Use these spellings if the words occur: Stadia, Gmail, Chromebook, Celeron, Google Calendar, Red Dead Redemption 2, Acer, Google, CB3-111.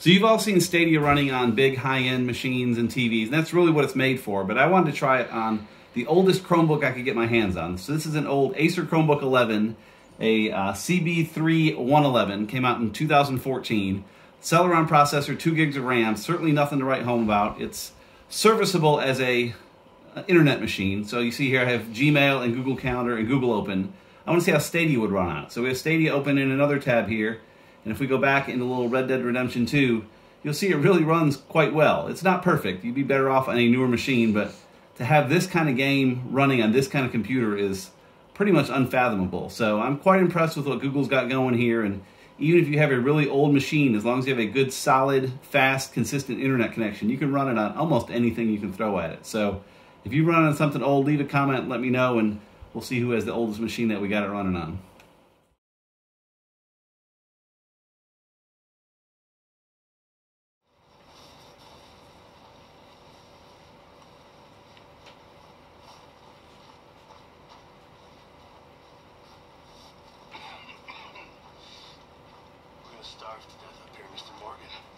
So you've all seen Stadia running on big high-end machines and TVs, and that's really what it's made for, but I wanted to try it on the oldest Chromebook I could get my hands on. So this is an old Acer Chromebook 11, a CB3-111, came out in 2014. Celeron processor, 2 gigs of RAM, certainly nothing to write home about. It's serviceable as a internet machine. So you see here I have Gmail and Google Calendar and Google open. I want to see how Stadia would run out. So we have Stadia open in another tab here. And if we go back into little Red Dead Redemption 2, you'll see it really runs quite well. It's not perfect. You'd be better off on a newer machine, but to have this kind of game running on this kind of computer is pretty much unfathomable. So I'm quite impressed with what Google's got going here. And even if you have a really old machine, as long as you have a good, solid, fast, consistent internet connection, you can run it on almost anything you can throw at it. So if you run on something old, leave a comment, let me know, and we'll see who has the oldest machine that we got it running on. Starved to death up here, Mr. Morgan.